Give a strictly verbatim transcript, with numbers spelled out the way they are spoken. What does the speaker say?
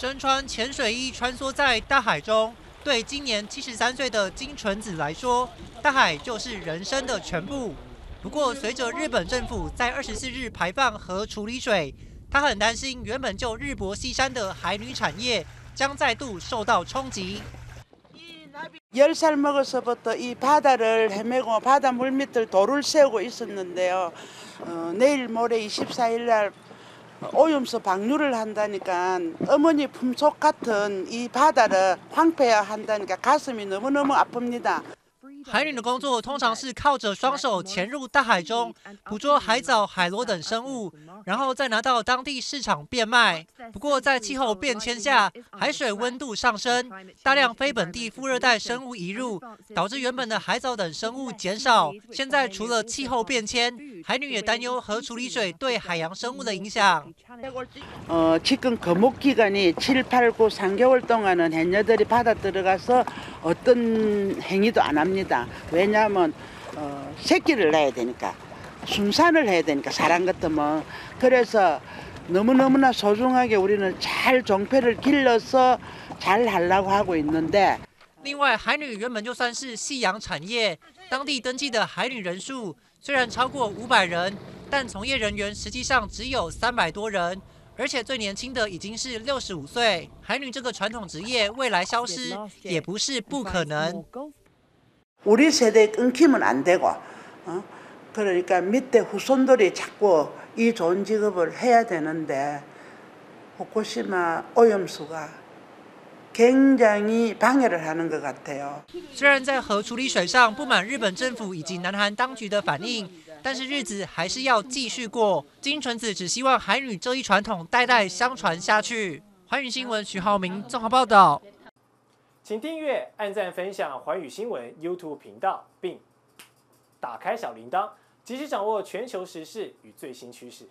身穿潜水衣穿梭在大海中，对今年七十三岁的金纯子来说，大海就是人生的全部。不过，随着日本政府在二十四日排放核处理水，他很担心原本就日薄西山的海女产业将再度受到冲击。 열 살 먹어서부터 이 바다를 헤매고 바다 물밑을 돌을 세우고 있었는데요. 어, 내일 모레 이십사일 날 오염수 방류를 한다니까 어머니 품속 같은 이 바다를 황폐화 한다니까 가슴이 너무너무 아픕니다. 海女的工作通常是靠着双手潜入大海中，捕捉海藻、海螺等生物，然后再拿到当地市场变卖。不过，在气候变迁下，海水温度上升，大量非本地副热带生物移入，导致原本的海藻等生物减少。现在，除了气候变迁，海女也担忧核处理水对海洋生物的影响。呃，지금 거목 기간이 칠, 팔, 구, 삼 개월 동안은 해녀들이 바다 들어가서 어떤 행위도 안 합니다. 왜냐하면 어, 새끼를 낳아야 되니까 순산을 해야 되니까 사람 같으면 그래서 너무너무나 소중하게 우리는 잘 종패를 길러서 잘 하려고 하고 있는데 另外海女原本就算是夕阳产业，当地登记的海女人数虽然超过五百人，但从业人员实际上只有三百多人。 而且最年轻的已经是六十五岁。 海女这个传统职业未来消失也不是不可能。 우리 세대에 끊기면 안 되고, 어? 그러니까 밑에 후손들이 자꾸 이 좋은 직업을 해야 되는데 후쿠시마 오염수가 굉장히 방해를 하는 것 같아요. 虽然在核处理水上不满日本政府以及南韩当局的反应，但是日子还是要继续过。金纯子只希望海女这一传统代代相传下去。环宇新闻徐浩明综合报道。 请订阅、按赞、分享环宇新闻 YouTube 频道，并打开小铃铛，及时掌握全球时事与最新趋势。